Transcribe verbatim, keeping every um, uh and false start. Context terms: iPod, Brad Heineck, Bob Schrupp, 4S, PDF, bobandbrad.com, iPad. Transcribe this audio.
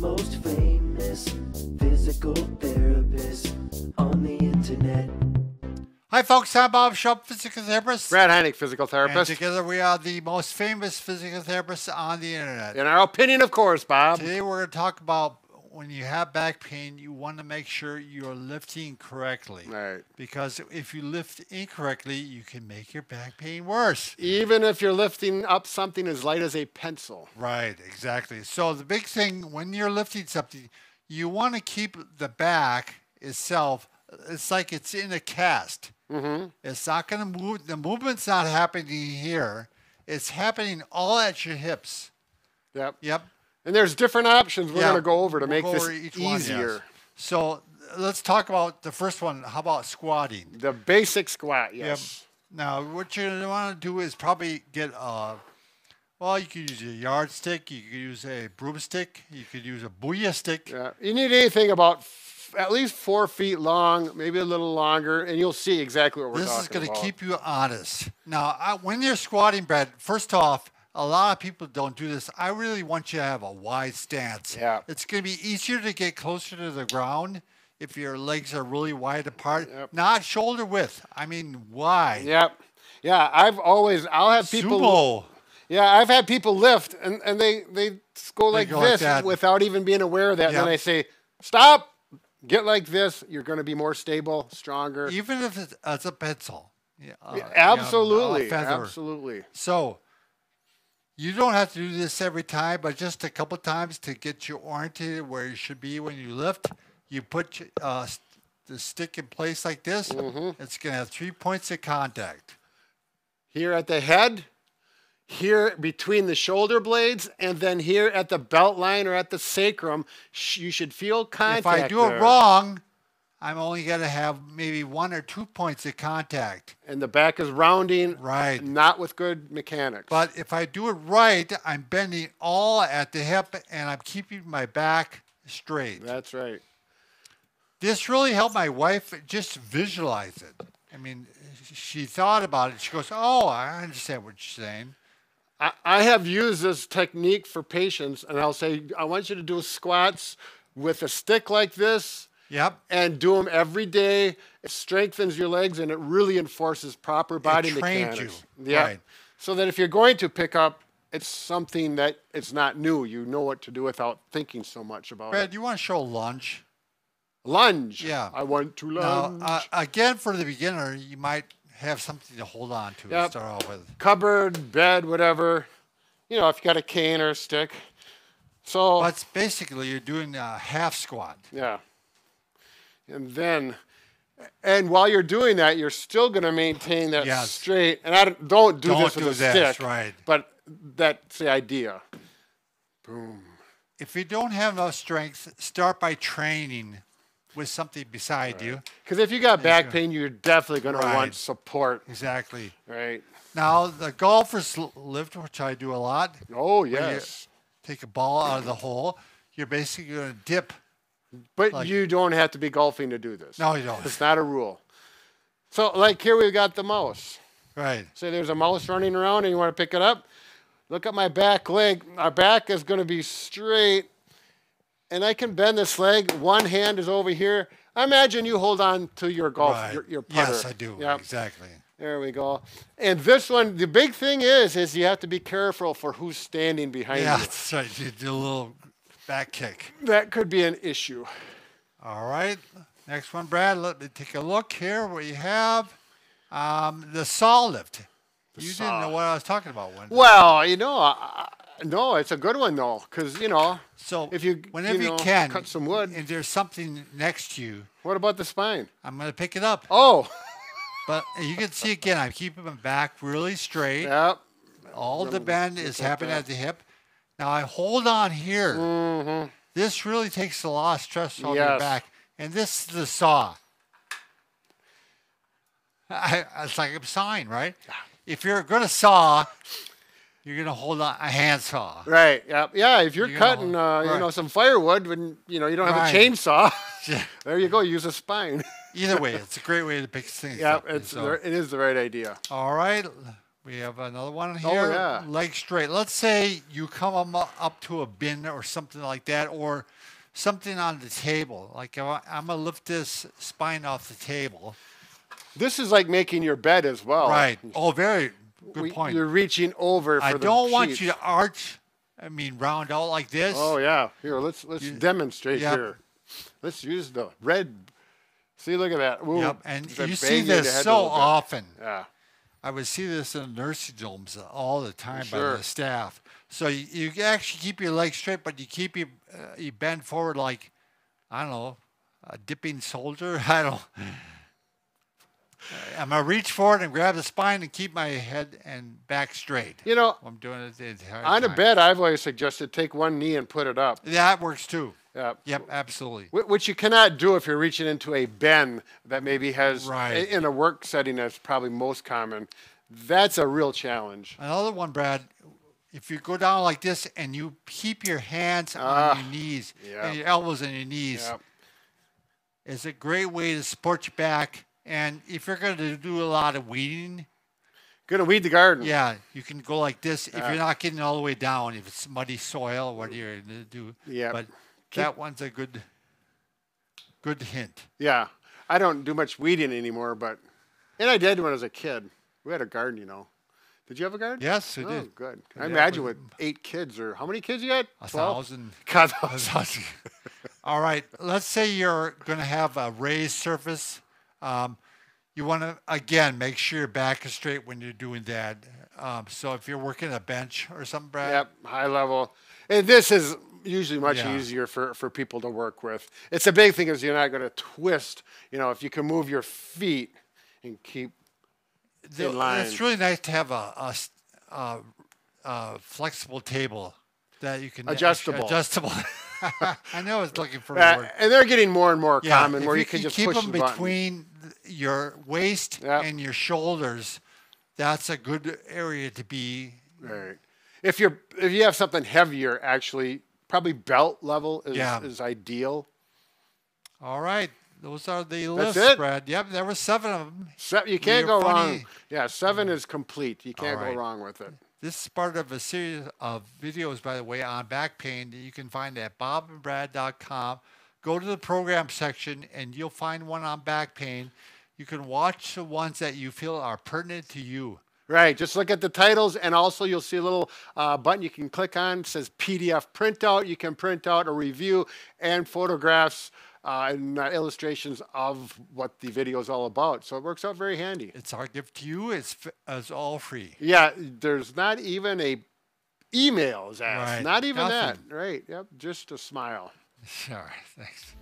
most famous physical therapist on the internet. Hi folks, I'm Bob Schrupp, physical therapist. Brad Heineck, physical therapist. And together we are the most famous physical therapists on the internet. In our opinion, of course, Bob. Today we're going to talk about when you have back pain, you want to make sure you're lifting correctly. Right. Because if you lift incorrectly, you can make your back pain worse. Even if you're lifting up something as light as a pencil. Right, exactly. So the big thing when you're lifting something, you want to keep the back itself, it's like it's in a cast. Mm-hmm. It's not going to move. The movement's not happening here. It's happening all at your hips. Yep. Yep. And there's different options we're yeah, going to go over to we'll make this each easier. One, yes. So let's talk about the first one. How about squatting? The basic squat, yes. Yep. Now, what you're going to want to do is probably get a, well, you could use a yardstick. You could use a broomstick. You could use a booyah stick. Yeah. You need anything about f at least four feet long, maybe a little longer, and you'll see exactly what we're this talking about. This is going to keep you honest. Now, I, when you're squatting, Brad, first off, a lot of people don't do this. I really want you to have a wide stance. Yeah. It's going to be easier to get closer to the ground if your legs are really wide apart. Yep. Not shoulder width. I mean, wide. Yep. Yeah, I've always, I'll have people. Sumo. Yeah, I've had people lift, and, and they, they go like they go this like without even being aware of that. Yep. And then I say, stop, get like this. You're going to be more stable, stronger. Even if it's, it's a pencil. Yeah, uh, yeah, absolutely. You know, absolutely. So you don't have to do this every time, but just a couple times to get you oriented where you should be when you lift. You put uh, the stick in place like this. Mm-hmm. It's going to have three points of contact. Here at the head, here between the shoulder blades, and then here at the belt line or at the sacrum. You should feel contact. If I do there. it wrong, I'm only going to have maybe one or two points of contact. And the back is rounding, right? Not with good mechanics. But if I do it right, I'm bending all at the hip and I'm keeping my back straight. That's right. This really helped my wife just visualize it. I mean, she thought about it. She goes, oh, I understand what you're saying. I, I have used this technique for patients, and I'll say, I want you to do squats with a stick like this. Yep. And do them every day. It strengthens your legs and it really enforces proper body mechanics. It trains you. Yeah. Right. So that if you're going to pick up, it's something that it's not new. You know what to do without thinking so much about Brad, it. Brad, you want to show lunge? Lunge. Yeah. I want to lunge. Now, uh, again, for the beginner, you might have something to hold on to yep. to start off with. Cupboard, bed, whatever. You know, if you got a cane or a stick. So. But basically, you're doing a half squat. Yeah. And then, and while you're doing that, you're still going to maintain that yes. straight. And I don't, don't do don't this with do a this, stick, right. but that's the idea. Boom. If you don't have enough strength, start by training with something beside right. you. Because if you got back pain, you're definitely going right. to want support. Exactly. Right. Now, the golfers lift, which I do a lot. Oh, yes. Take a ball out of the hole. You're basically going to dip. But like, you don't have to be golfing to do this. No, you don't. It's not a rule. So, like here we've got the mouse. Right. Say there's a mouse running around and you want to pick it up. Look at my back leg. Our back is going to be straight. And I can bend this leg. One hand is over here. I imagine you hold on to your golf, right. your, your putter. Yes, I do. Yep. Exactly. There we go. And this one, the big thing is, is you have to be careful for who's standing behind yeah, you. Yeah, that's right. You do a little back kick. That could be an issue. All right. Next one, Brad. Let me take a look here. What you have, um, the saw lift. The you saw. didn't know what I was talking about. When well, you know, I, no, it's a good one, though, because, you know, so if you, whenever you, know, you can, cut some wood. And there's something next to you. What about the spine? I'm going to pick it up. Oh. But you can see, again, I'm keeping my back really straight. Yep. All the bend is happening at the hip. Now, I hold on here. Mm-hmm. This really takes a lot of stress on yes. your back. And this is the saw. I, it's like I'm sawing, right? If you're going to saw, you're going to hold on a handsaw. Right. Yeah, yeah if you're, you're cutting hold, uh, right. you know, some firewood, when you know you don't have right. a chainsaw, there you go. Use a spine. Either way, it's a great way to pick things yeah, up. Yeah, it is the right idea. All right. We have another one here. Oh, yeah. Leg straight. Let's say you come up to a bin or something like that, or something on the table. Like, I'm going to lift this spine off the table. This is like making your bed as well. Right. Oh, very good we, point. You're reaching over for I the I don't sheets. want you to arch, I mean, round out like this. Oh, yeah. Here, let's, let's you, demonstrate yep. here. Let's use the red. See, look at that. Ooh, yep. And you see this so often. Yeah. I would see this in nursing homes all the time sure. by the staff. So you, you actually keep your legs straight, but you keep your, uh, you bend forward like, I don't know, a dipping soldier. I don't. I'm going to reach forward and grab the spine and keep my head and back straight. You know, I'm doing it the entire time. On a bed, I've always suggested take one knee and put it up. That works too. Uh, yep, absolutely. Which you cannot do if you're reaching into a bin that maybe has, right. in a work setting that's probably most common. That's a real challenge. Another one, Brad, if you go down like this and you keep your hands uh, on your knees, yep. and your elbows on your knees, yep. it's a great way to support your back. And if you're going to do a lot of weeding, going to weed the garden. Yeah, you can go like this uh, if you're not getting all the way down, if it's muddy soil, what you're going to do. Yeah. But Keep that one's a good, good hint. Yeah, I don't do much weeding anymore, but and I did when I was a kid. We had a garden, you know. Did you have a garden? Yes, I oh, did. Good. I imagine with eight kids or how many kids you had? A thousand. God, a thousand. All right. Let's say you're going to have a raised surface. Um, you want to again make sure your back is straight when you're doing that. Um, so if you're working a bench or something, Brad. Yep, high level. And this is usually much yeah. easier for, for people to work with. It's a big thing is you're not going to twist. You know, if you can move your feet and keep the, in line. It's really nice to have a, a, a, a flexible table that you can adjustable. Adjustable. I know it's looking for uh, more. And they're getting more and more yeah, common where you, you can just keep push them the between your waist yep. and your shoulders. That's a good area to be. Right. If you're if you have something heavier, actually. Probably belt level is, yeah. is ideal. All right. Those are the That's lists, it. Brad. Yep, there were seven of them. Se you can't You're go funny. wrong. Yeah, seven is complete. You can't right. go wrong with it. This is part of a series of videos, by the way, on back pain that you can find at bob and brad dot com. Go to the program section, and you'll find one on back pain. You can watch the ones that you feel are pertinent to you. Right, just look at the titles, and also you'll see a little uh, button you can click on. It says P D F printout. You can print out a review and photographs uh, and uh, illustrations of what the video is all about. So it works out very handy. It's our gift to you. It's, it's all free. Yeah, there's not even a email is asked. Right. Not even Nothing. that. Right, yep, just a smile. Sure, thanks.